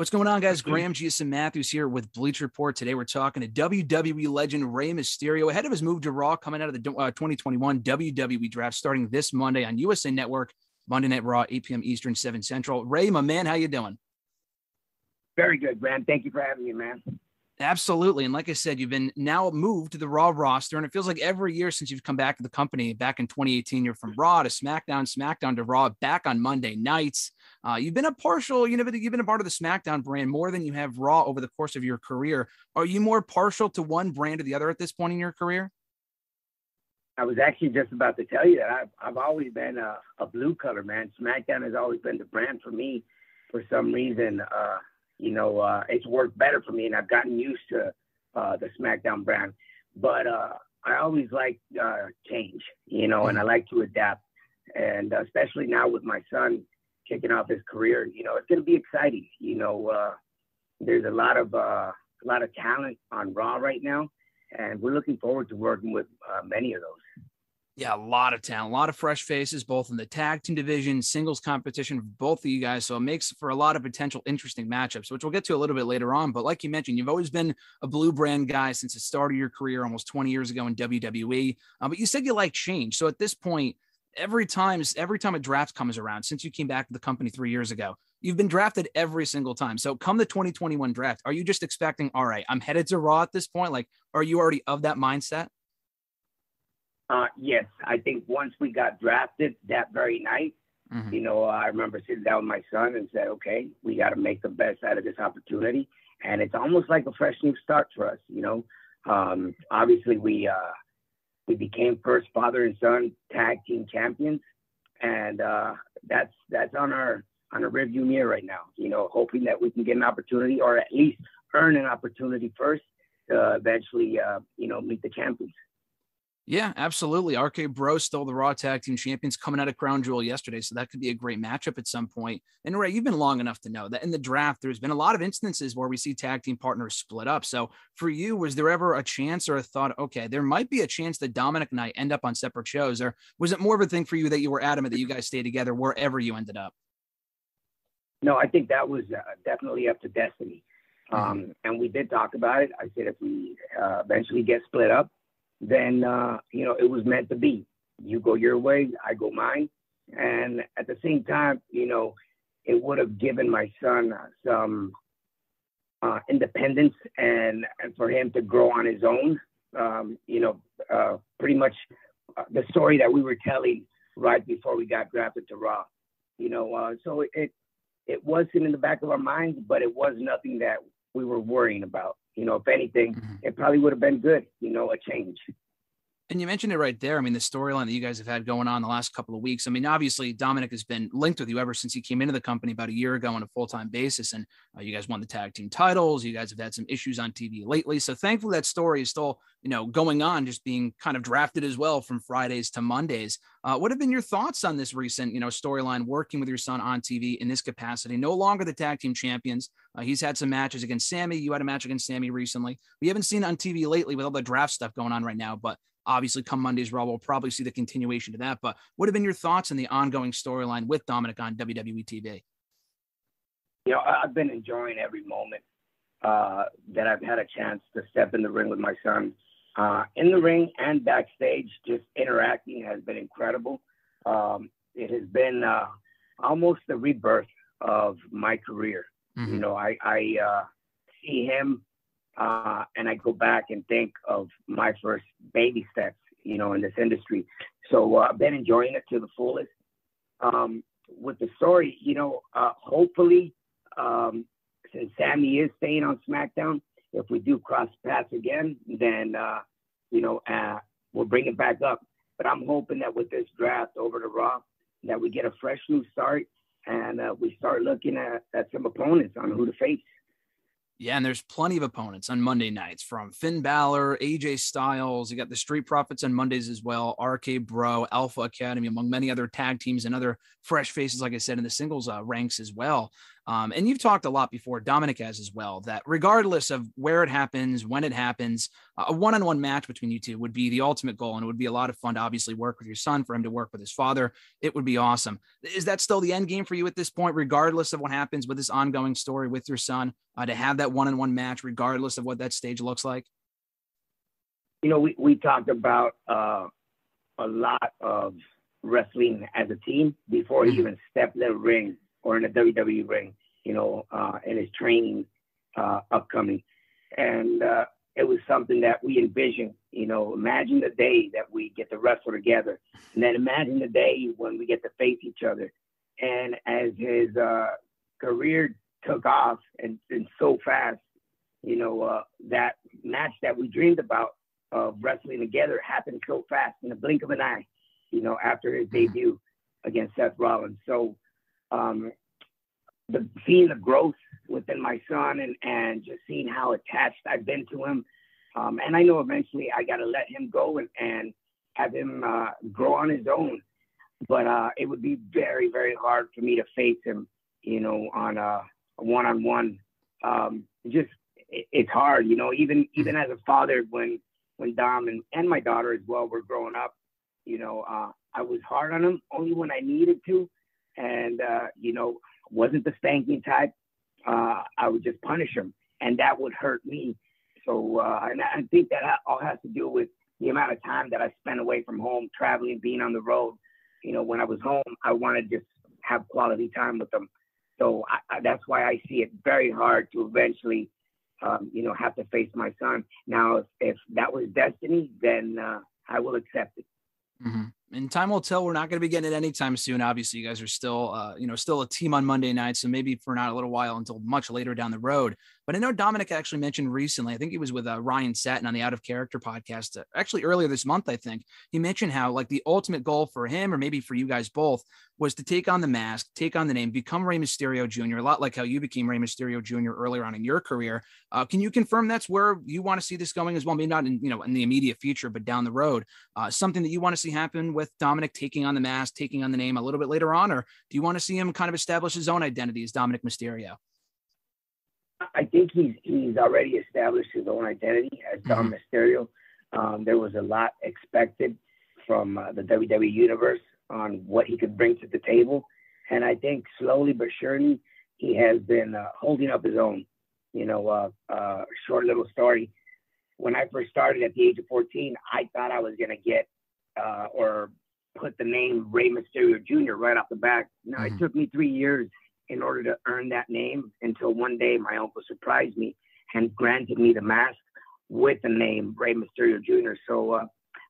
What's going on, guys? Graham GSM Matthews here with Bleacher Report. Today, we're talking to WWE legend Rey Mysterio ahead of his move to Raw coming out of the 2021 WWE draft starting this Monday on USA Network, Monday Night Raw, 8 p.m. Eastern, 7 Central. Rey, my man, how you doing? Very good, Graham. Thank you for having me, man. Absolutely. And like I said, you've been now moved to the Raw roster, and it feels like every year since you've come back to the company back in 2018, you're from Raw to SmackDown, SmackDown to Raw, back on Monday nights. You've been a partial, you know, you've been a part of the SmackDown brand more than you have Raw over the course of your career. Are you more partial to one brand or the other at this point in your career? I was actually just about to tell you that I've always been a blue collar, man. SmackDown has always been the brand for me for some reason. It's worked better for me, and I've gotten used to the SmackDown brand. But I always like change, you know, and I like to adapt. And especially now with my son kicking off his career, you know, it's going to be exciting. You know, there's a lot of talent on Raw right now, and we're looking forward to working with many of those. Yeah, a lot of talent, a lot of fresh faces, both in the tag team division, singles competition, both of you guys. So it makes for a lot of potential interesting matchups, which we'll get to a little bit later on. But like you mentioned, you've always been a blue brand guy since the start of your career almost 20 years ago in WWE. But you said you like change. So at this point, every time a draft comes around, since you came back to the company 3 years ago, you've been drafted every single time. So come the 2021 draft, are you just expecting, all right, I'm headed to Raw at this point? Like, are you already of that mindset? Yes, I think once we got drafted that very night, you know, I remember sitting down with my son and said, okay, we got to make the best out of this opportunity. And it's almost like a fresh new start for us, you know. Obviously, we became first father and son tag team champions. And that's on our rearview mirror right now, you know, hoping that we can get an opportunity or at least earn an opportunity first to eventually, you know, meet the champions. Yeah, absolutely. RK Bro stole the Raw Tag Team Champions coming out of Crown Jewel yesterday, so that could be a great matchup at some point. And Rey, you've been long enough to know that in the draft, there's been a lot of instances where we see tag team partners split up. So for you, was there ever a chance or a thought, okay, there might be a chance that Dominik and I end up on separate shows? Or was it more of a thing for you that you were adamant that you guys stay together wherever you ended up? No, I think that was definitely up to destiny. And we did talk about it. I said if we eventually get split up, then, you know, it was meant to be. You go your way, I go mine. And at the same time, you know, it would have given my son some independence and for him to grow on his own. You know, pretty much the story that we were telling right before we got drafted to Raw. You know, so it wasn't in the back of our minds, but it was nothing that we were worrying about. You know, if anything, it probably would have been good, you know, a change. And you mentioned it right there. I mean, the storyline that you guys have had going on the last couple of weeks. I mean, obviously, Dominik has been linked with you ever since he came into the company about a year ago on a full-time basis. And you guys won the tag team titles. You guys have had some issues on TV lately. So thankfully, that story is still, you know, going on, just being kind of drafted as well from Fridays to Mondays. What have been your thoughts on this recent, you know, storyline working with your son on TV in this capacity? No longer the tag team champions. He's had some matches against Sami. You had a match against Sami recently. We haven't seen it on TV lately with all the draft stuff going on right now, but obviously, come Monday's Raw, we'll probably see the continuation to that. But what have been your thoughts on the ongoing storyline with Dominik on WWE TV? You know, I've been enjoying every moment that I've had a chance to step in the ring with my son. In the ring and backstage, just interacting has been incredible. It has been almost the rebirth of my career. You know, I see him. And I go back and think of my first baby steps, you know, in this industry. So I've been enjoying it to the fullest. With the story, you know, hopefully, since Sami is staying on SmackDown, if we do cross paths again, then, you know, we'll bring it back up. But I'm hoping that with this draft over to Raw, that we get a fresh new start and we start looking at some opponents on who to face. Yeah, and there's plenty of opponents on Monday nights from Finn Balor, AJ Styles. You got the Street Profits on Mondays as well, RK Bro, Alpha Academy, among many other tag teams and other fresh faces, like I said, in the singles ranks as well. And you've talked a lot before, Dominik has as well, that regardless of where it happens, when it happens, a one-on-one match between you two would be the ultimate goal. And it would be a lot of fun to obviously work with your son, for him to work with his father. It would be awesome. Is that still the end game for you at this point, regardless of what happens with this ongoing story with your son, to have that one-on-one match, regardless of what that stage looks like? You know, we talked about a lot of wrestling as a team before he even stepped in the ring or in the WWE ring, you know, in his training upcoming. And it was something that we envisioned, you know, imagine the day that we get to wrestle together. And then imagine the day when we get to face each other. And as his career took off and so fast, you know, that match that we dreamed about of wrestling together happened so fast in the blink of an eye, you know, after his debut against Seth Rollins. So seeing the growth within my son and just seeing how attached I've been to him. And I know eventually I got to let him go and have him grow on his own. But it would be very, very hard for me to face him, you know, on a one-on-one. It's hard, you know, even as a father, when Dom and my daughter as well were growing up, you know, I was hard on him only when I needed to. And, you know, wasn't the spanking type. I would just punish him, and that would hurt me. So, and I think that all has to do with the amount of time that I spent away from home, traveling, being on the road. You know, when I was home, I wanted to just have quality time with them. So that's why I see it very hard to eventually, you know, have to face my son. Now, if that was destiny, then I will accept it. Mm-hmm. And time will tell. We're not going to be getting it anytime soon. Obviously, you guys are still, you know, still a team on Monday night. So maybe for not a little while until much later down the road. But I know Dominik actually mentioned recently, I think he was with Ryan Satin on the Out of Character podcast, actually earlier this month, I think. He mentioned how like the ultimate goal for him, or maybe for you guys both, was to take on the mask, take on the name, become Rey Mysterio Jr., a lot like how you became Rey Mysterio Jr. earlier on in your career. Can you confirm that's where you want to see this going as well? Maybe not in, you know, in the immediate future, but down the road, something that you want to see happen with Dominik taking on the mask, taking on the name a little bit later on, or do you want to see him kind of establish his own identity as Dominik Mysterio? I think he's already established his own identity as Dom Mysterio. There was a lot expected from the WWE universe on what he could bring to the table. And I think slowly but surely, he has been holding up his own. You know, short little story. When I first started at the age of 14, I thought I was going to get or put the name Rey Mysterio Jr. right off the back. Now, it took me 3 years in order to earn that name, until one day my uncle surprised me and granted me the mask with the name Rey Mysterio Jr. So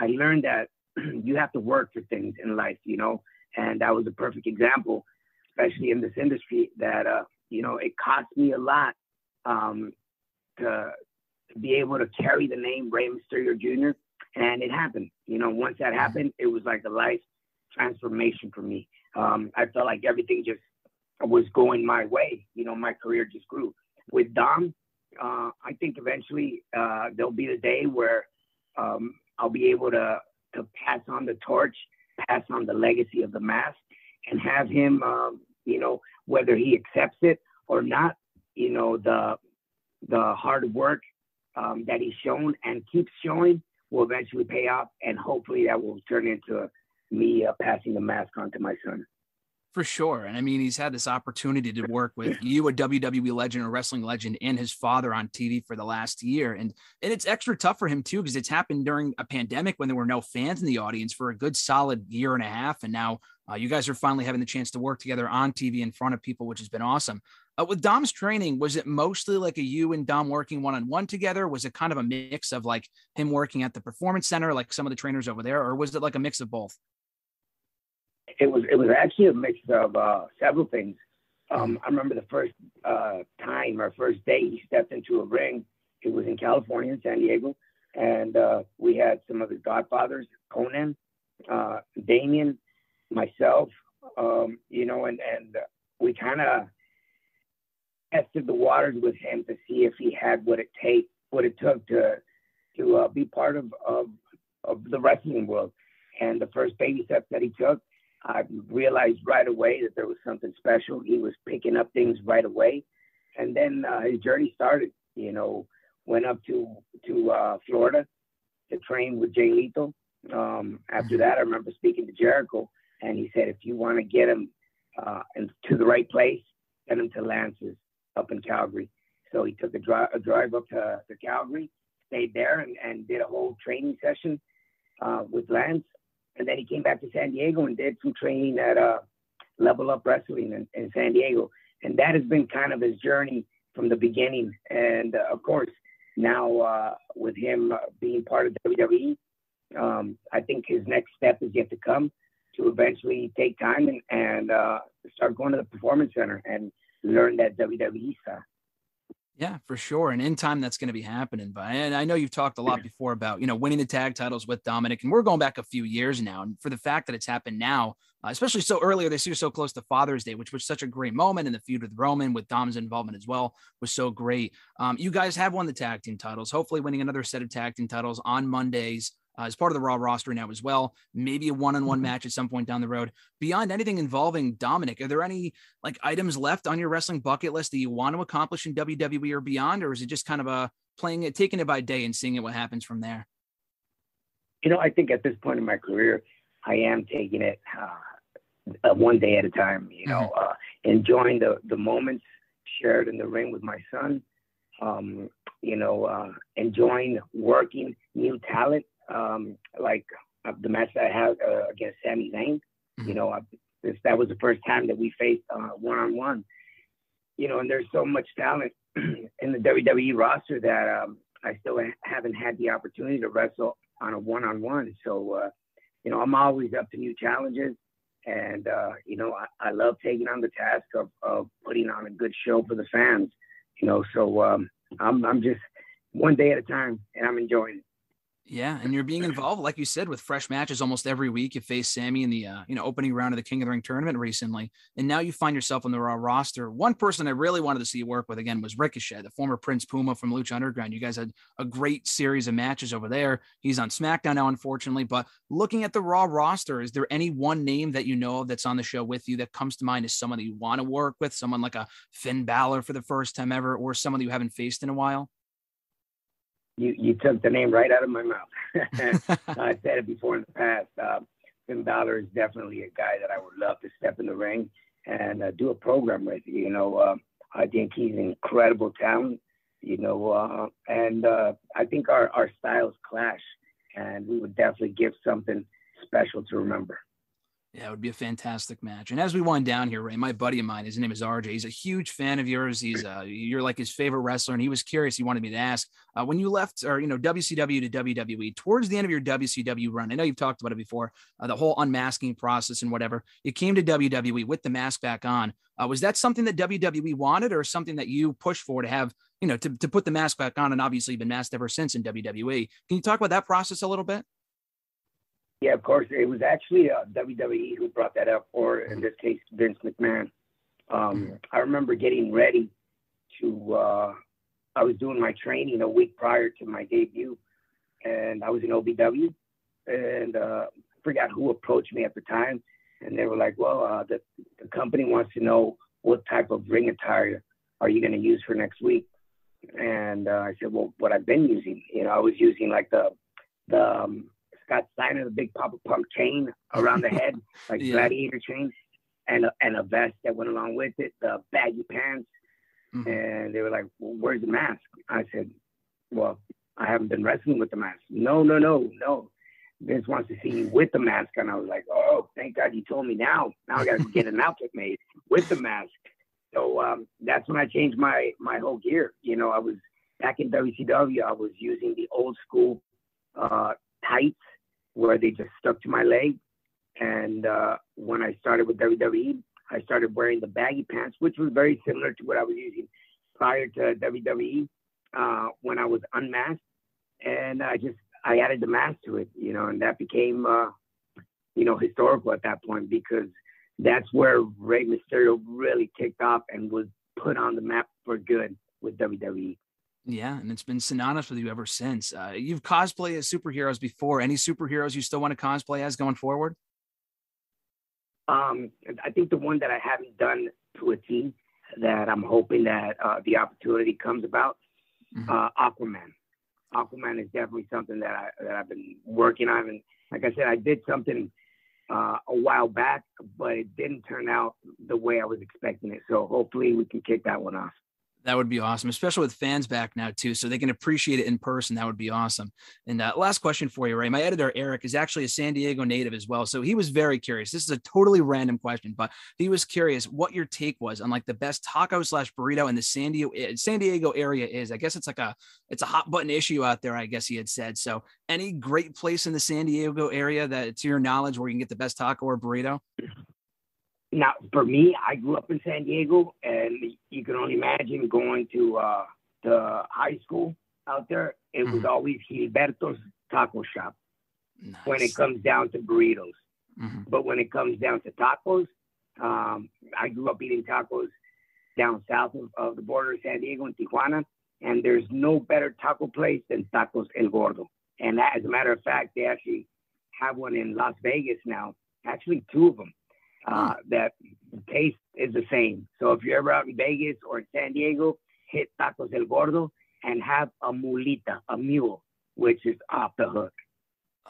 I learned that you have to work for things in life, you know, and that was a perfect example, especially in this industry that, you know, it cost me a lot to be able to carry the name Rey Mysterio Jr. And it happened, you know, once that happened, it was like a life transformation for me. I felt like everything just was going my way. You know, my career just grew. With Dom, I think eventually there'll be the day where I'll be able to pass on the torch, pass on the legacy of the mask, and have him, you know, whether he accepts it or not, you know, the hard work that he's shown and keeps showing will eventually pay off, and hopefully that will turn into me passing the mask on to my son. For sure. And I mean, he's had this opportunity to work with you, a WWE legend, a wrestling legend, and his father on TV for the last year. And it's extra tough for him, too, because it's happened during a pandemic when there were no fans in the audience for a good solid year and a half. And now you guys are finally having the chance to work together on TV in front of people, which has been awesome. With Dom's training, was it mostly like a you and Dom working one-on-one together? Was it kind of a mix of like him working at the performance center, like some of the trainers over there, or was it like a mix of both? It was actually a mix of several things. I remember the first time, our first day, he stepped into a ring. It was in California, in San Diego, and we had some of his godfathers, Conan, Damien, myself, you know, and we kind of tested the waters with him to see if he had what it took to be part of the wrestling world. And the first baby steps that he took, I realized right away that there was something special. He was picking up things right away. And then his journey started, you know, went up to Florida to train with Jay Lethal. After that, I remember speaking to Jericho, and he said, if you want to get him to the right place, send him to Lance's up in Calgary. So he took a drive up to Calgary, stayed there, and did a whole training session with Lance. And then he came back to San Diego and did some training at Level Up Wrestling in San Diego. And that has been kind of his journey from the beginning. And, of course, now with him being part of WWE, I think his next step is yet to come, to eventually take time and start going to the Performance Center and learn that WWE stuff. Yeah, for sure. And in time, that's going to be happening. But I know you've talked a lot before about, you know, winning the tag titles with Dominik, and we're going back a few years now. And for the fact that it's happened now, especially so earlier this year, so close to Father's Day, which was such a great moment, and the feud with Roman, with Dom's involvement as well, was so great. You guys have won the tag team titles, hopefully winning another set of tag team titles on Mondays as part of the Raw roster now as well, maybe a one-on-one match at some point down the road. Beyond anything involving Dominik, are there any like items left on your wrestling bucket list that you want to accomplish in WWE or beyond, or is it just kind of a playing it, taking it by day and seeing it, what happens from there? You know, I think at this point in my career, I am taking it one day at a time, you know, enjoying the moments shared in the ring with my son, you know, enjoying working new talent, like the match that I had against Sami Zayn. You know, that was the first time that we faced one-on-one, you know, and there's so much talent in the WWE roster that I still haven't had the opportunity to wrestle on a one-on-one. So, you know, I'm always up to new challenges, and, you know, I love taking on the task of putting on a good show for the fans, you know, so I'm just one day at a time, and I'm enjoying it. Yeah, and you're being involved, like you said, with fresh matches almost every week. You faced Sammy in the you know, opening round of the King of the Ring tournament recently, and now you find yourself on the Raw roster. One person I really wanted to see you work with again was Ricochet, the former Prince Puma from Lucha Underground. You guys had a great series of matches over there. He's on SmackDown now, unfortunately, but looking at the Raw roster, is there any one name that you know of that's on the show with you that comes to mind as someone that you want to work with, someone like a Finn Balor for the first time ever, or someone that you haven't faced in a while? You took the name right out of my mouth. I said it before in the past. Finn Balor is definitely a guy that I would love to step in the ring and do a program with. You know, I think he's an incredible talent, you know, and I think our styles clash, and we would definitely give something special to remember. Yeah, it would be a fantastic match. And as we wind down here, Ray, my buddy of mine, his name is RJ. He's a huge fan of yours. You're like his favorite wrestler. And he was curious. He wanted me to ask, when you left, or, you know, WCW to WWE, towards the end of your WCW run, I know you've talked about it before, the whole unmasking process and whatever, you came to WWE with the mask back on. Was that something that WWE wanted, or something that you pushed for to have, you know, to put the mask back on? And obviously you've been masked ever since in WWE. Can you talk about that process a little bit? Yeah, of course. It was actually WWE who brought that up, or in this case, Vince McMahon. I remember getting ready to I was doing my training a week prior to my debut, and I was in OVW, and I forgot who approached me at the time, and they were like, well, the company wants to know what type of ring attire are you going to use for next week? And I said, well, what I've been using, you know, I was using like the Scott Steiner, the big Papa Pump chain around the head, like gladiator chain, and a vest that went along with it, the baggy pants. And they were like, well, where's the mask? I said, well, I haven't been wrestling with the mask. No. Vince wants to see you with the mask. And I was like, oh, thank God you told me now. Now I got to get an outfit made with the mask. So that's when I changed my whole gear. You know, I was back in WCW. I was using the old school tights, where they just stuck to my leg. And when I started with WWE, I started wearing the baggy pants, which was very similar to what I was using prior to WWE when I was unmasked. And I added the mask to it, you know, and that became, you know, historical at that point, because that's where Rey Mysterio really kicked off and was put on the map for good with WWE. Yeah, and it's been synonymous with you ever since. You've cosplayed as superheroes before. Any superheroes you still want to cosplay as going forward? I think the one that I haven't done to a T that I'm hoping that the opportunity comes about, Aquaman. Aquaman is definitely something that I've been working on. And like I said, I did something a while back, but it didn't turn out the way I was expecting it. So hopefully we can kick that one off. That would be awesome, especially with fans back now too, so they can appreciate it in person. That would be awesome. And last question for you, Ray. My editor, Eric, is actually a San Diego native as well. So he was very curious. This is a totally random question, but he was curious what your take was on like the best taco slash burrito in the San Diego area is. I guess it's a hot button issue out there, I guess he had said. So any great place in the San Diego area that to your knowledge where you can get the best taco or burrito? Now, for me, I grew up in San Diego, and you can only imagine going to the high school out there. It was always Gilberto's Taco Shop when it comes down to burritos. But when it comes down to tacos, I grew up eating tacos down south of the border of San Diego in Tijuana, and there's no better taco place than Tacos El Gordo. And as a matter of fact, they actually have one in Las Vegas now, actually two of them. That taste is the same. So if you're ever out in Vegas or in San Diego, hit Tacos El Gordo and have a mulita, a mule, which is off the hook.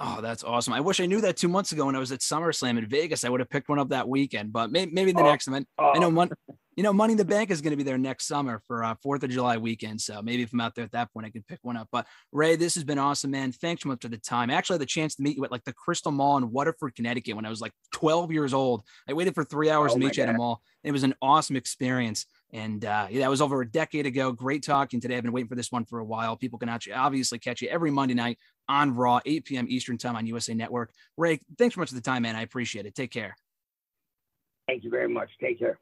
Oh, that's awesome. I wish I knew that 2 months ago when I was at SummerSlam in Vegas. I would have picked one up that weekend, but maybe the next time. I know, Money in the Bank is going to be there next summer for 4th of July weekend. So maybe if I'm out there at that point, I can pick one up. But Ray, this has been awesome, man. Thanks so much for the time. I actually had the chance to meet you at like the Crystal Mall in Waterford, Connecticut when I was like 12 years old. I waited for 3 hours to meet you at a mall. It was an awesome experience. And that was over a decade ago. Great talking today. I've been waiting for this one for a while. People can obviously catch you every Monday night on Raw, 8 p.m. Eastern time on USA Network. Ray, thanks so much for the time, man. I appreciate it. Take care. Thank you very much. Take care.